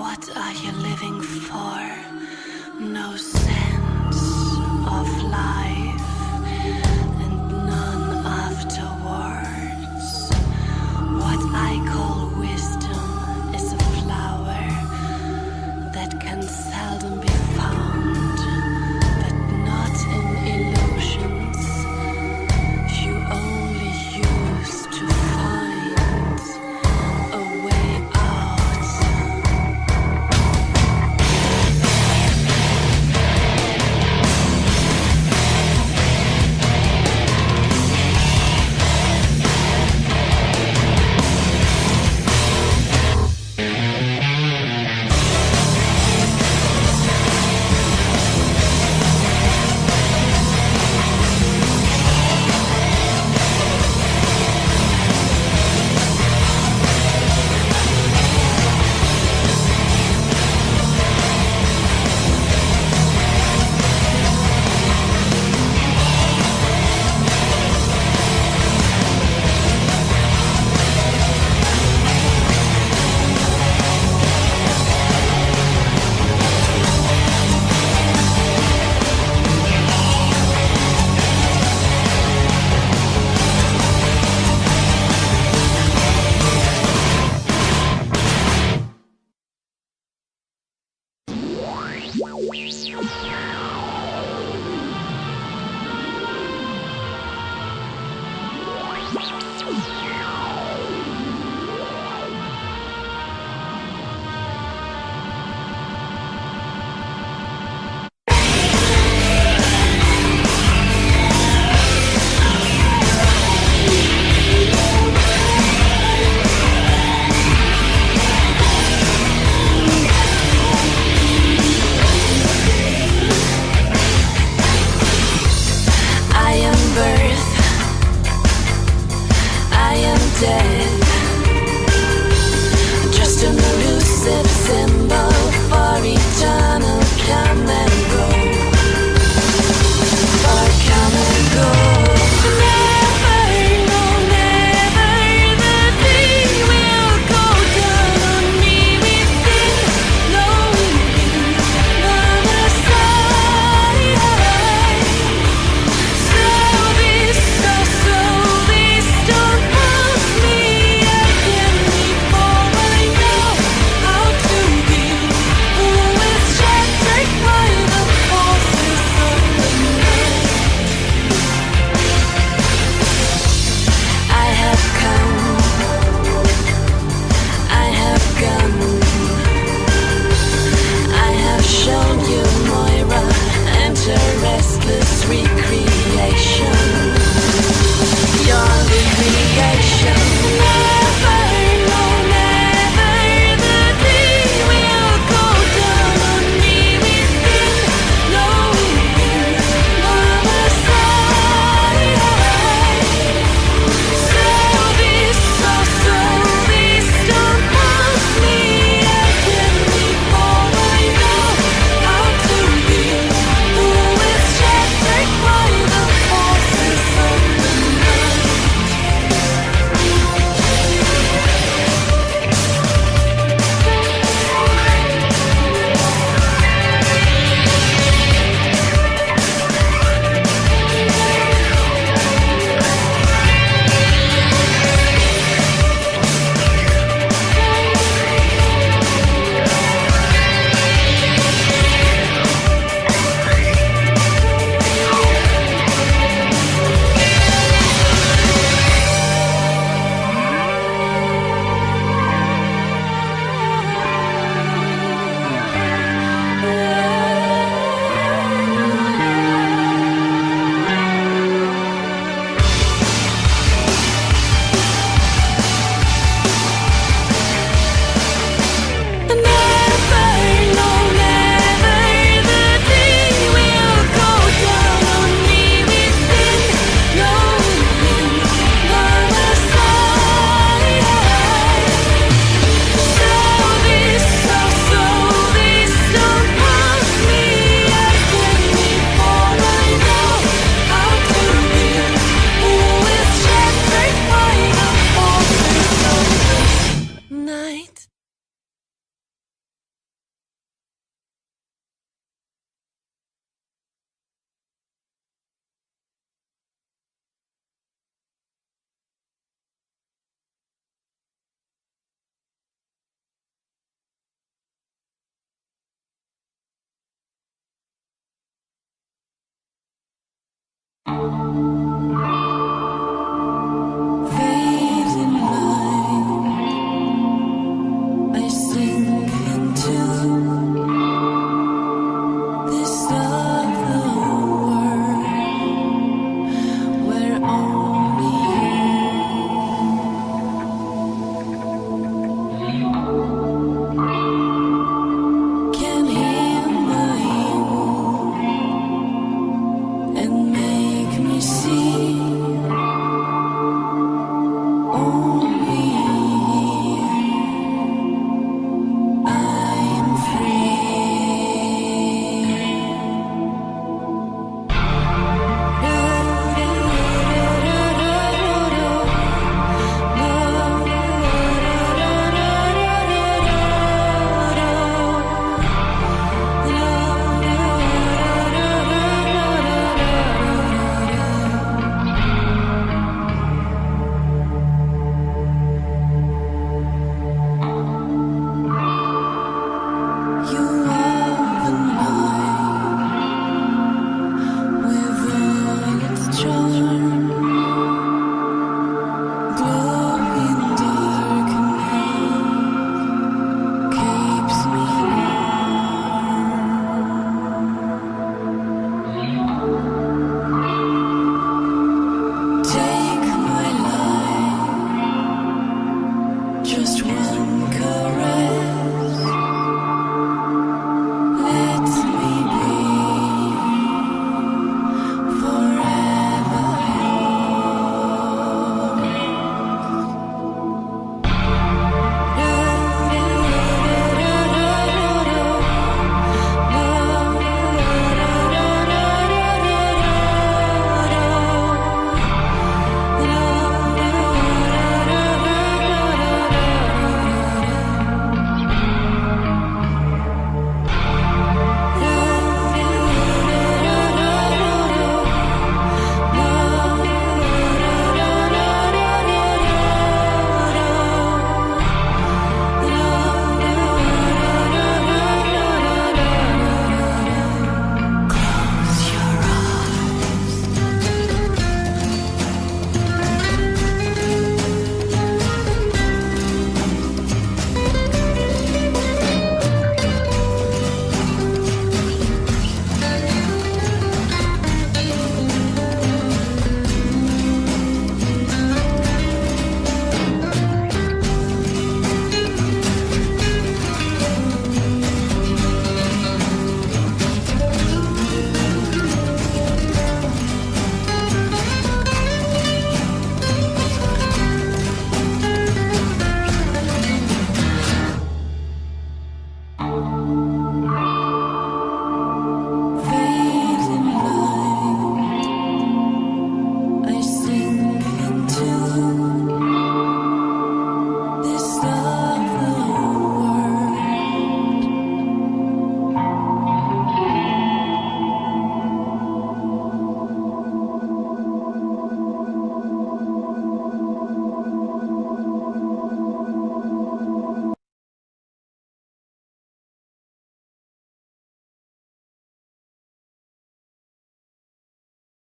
What are you living for? No sense of life, and none afterwards. What I call wisdom is a flower that can seldom be found, but not in illusions you only use to find a way out.